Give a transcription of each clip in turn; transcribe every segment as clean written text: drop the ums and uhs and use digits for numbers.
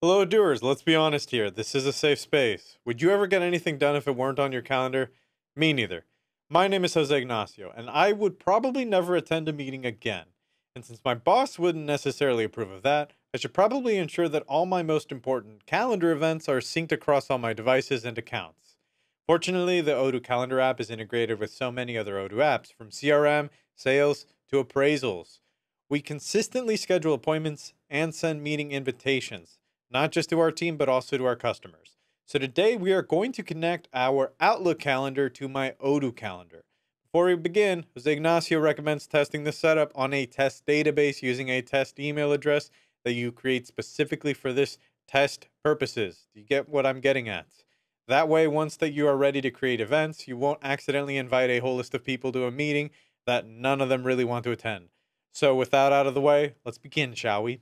Hello, doers. Let's be honest here. This is a safe space. Would you ever get anything done if it weren't on your calendar? Me neither. My name is Jose Ignacio, and I would probably never attend a meeting again. And since my boss wouldn't necessarily approve of that, I should probably ensure that all my most important calendar events are synced across all my devices and accounts. Fortunately, the Odoo calendar app is integrated with so many other Odoo apps, from CRM, sales, to appraisals. We consistently schedule appointments and send meeting invitations, not just to our team, but also to our customers. So today we are going to connect our Outlook calendar to my Odoo calendar. Before we begin, Jose Ignacio recommends testing this setup on a test database using a test email address that you create specifically for this test purposes. Do you get what I'm getting at? That way, once that you are ready to create events, you won't accidentally invite a whole list of people to a meeting that none of them really want to attend. So with that out of the way, let's begin, shall we?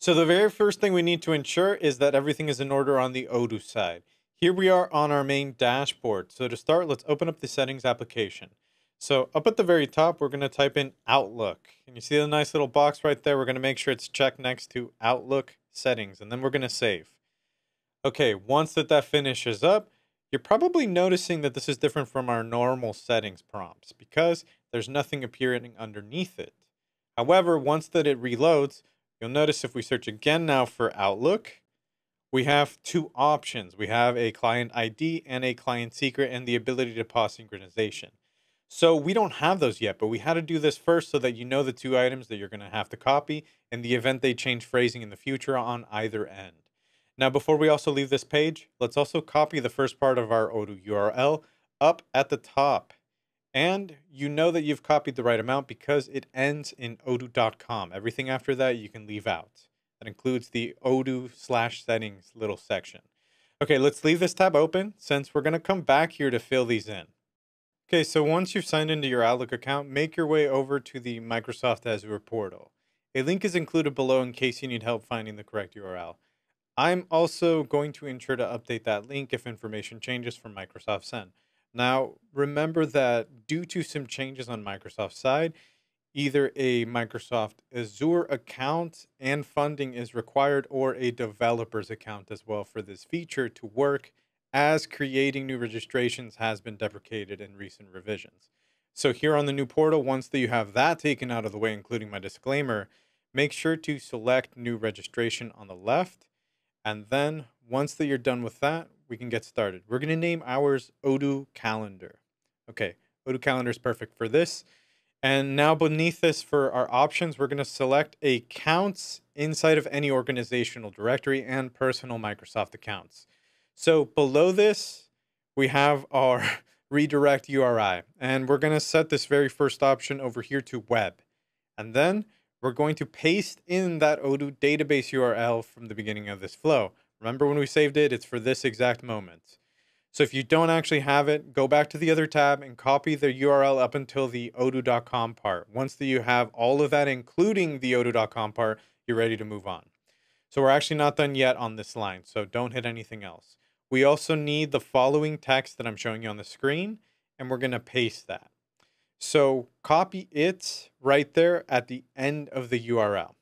So the very first thing we need to ensure is that everything is in order on the Odoo side. Here we are on our main dashboard. So to start, let's open up the settings application. So up at the very top, we're going to type in Outlook. And you see the nice little box right there? We're going to make sure it's checked next to Outlook settings, and then we're going to save. Okay, once that finishes up, you're probably noticing that this is different from our normal settings prompts because there's nothing appearing underneath it. However, once that it reloads, you'll notice if we search again now for Outlook, we have two options. We have a client ID and a client secret and the ability to pause synchronization. So we don't have those yet, but we had to do this first so that you know the two items that you're going to have to copy in the event they change phrasing in the future on either end. Now, before we also leave this page, let's also copy the first part of our Odoo URL up at the top. And you know that you've copied the right amount because it ends in odoo.com. Everything after that you can leave out. That includes the Odoo/settings little section. Okay, let's leave this tab open since we're going to come back here to fill these in. Okay, so once you've signed into your Outlook account, make your way over to the Microsoft Azure portal. A link is included below in case you need help finding the correct URL. I'm also going to ensure to update that link if information changes from Microsoft Send. Now, remember that due to some changes on Microsoft's side, either a Microsoft Azure account and funding is required or a developer's account as well for this feature to work, as creating new registrations has been deprecated in recent revisions. So here on the new portal, once that you have that taken out of the way, including my disclaimer, make sure to select new registration on the left. And then once that you're done with that, we can get started. We're going to name ours Odoo Calendar. Okay, Odoo Calendar is perfect for this. And now beneath this for our options, we're going to select accounts inside of any organizational directory and personal Microsoft accounts. So below this, we have our redirect URI, and we're going to set this very first option over here to web. And then we're going to paste in that Odoo database URL from the beginning of this flow. Remember when we saved it, it's for this exact moment. So if you don't actually have it, go back to the other tab and copy the URL up until the odoo.com part. Once that you have all of that, including the odoo.com part, you're ready to move on. So we're actually not done yet on this line, so don't hit anything else. We also need the following text that I'm showing you on the screen, and we're going to paste that. So copy it right there at the end of the URL.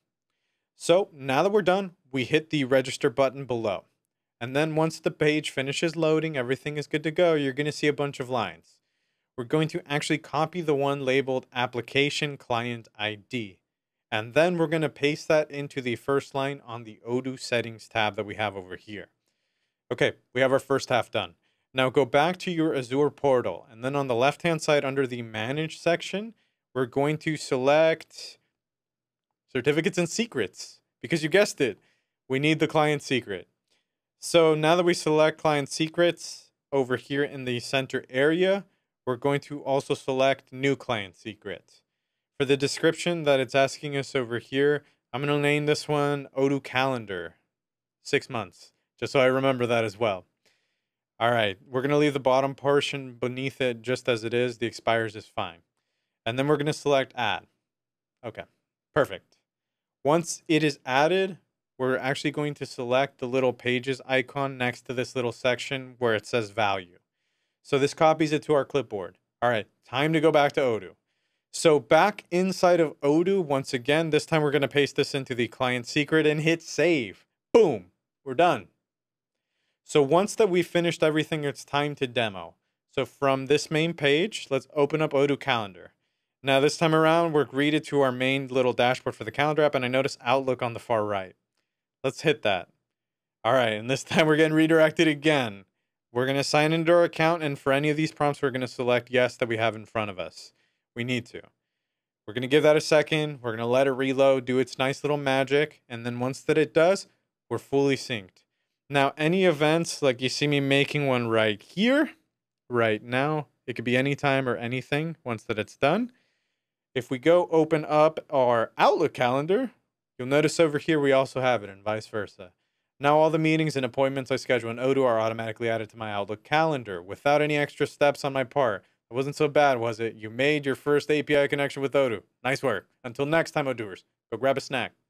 So now that we're done, we hit the register button below. And then once the page finishes loading, everything is good to go. You're going to see a bunch of lines. We're going to actually copy the one labeled application client ID. And then we're going to paste that into the first line on the Odoo settings tab that we have over here. Okay, we have our first half done. Now go back to your Azure portal, and then on the left-hand side under the Manage section, we're going to select Certificates and Secrets, because you guessed it, we need the client secret. So now that we select Client Secrets over here in the center area, we're going to also select New Client Secret. For the description that it's asking us over here, I'm going to name this one Odoo Calendar 6 months, just so I remember that as well. All right, we're going to leave the bottom portion beneath it just as it is. The expires is fine. And then we're going to select add. Okay, perfect. Once it is added, we're actually going to select the little pages icon next to this little section where it says value. So this copies it to our clipboard. All right, time to go back to Odoo. So back inside of Odoo, once again, this time we're going to paste this into the client secret and hit save. Boom, we're done. So once that we've finished everything, it's time to demo. So from this main page, let's open up Odoo Calendar. Now this time around, we're greeted to our main little dashboard for the calendar app, and I notice Outlook on the far right. Let's hit that. All right, and this time we're getting redirected again. We're going to sign into our account, and for any of these prompts, we're going to select yes that we have in front of us. We need to. We're going to give that a second. We're going to let it reload, do its nice little magic, and then once that it does, we're fully synced. Now, any events, like you see me making one right here, right now, it could be any time or anything once that it's done. If we go open up our Outlook calendar, you'll notice over here we also have it, and vice versa. Now all the meetings and appointments I schedule in Odoo are automatically added to my Outlook calendar without any extra steps on my part. It wasn't so bad, was it? You made your first API connection with Odoo. Nice work. Until next time, Odooers, go grab a snack.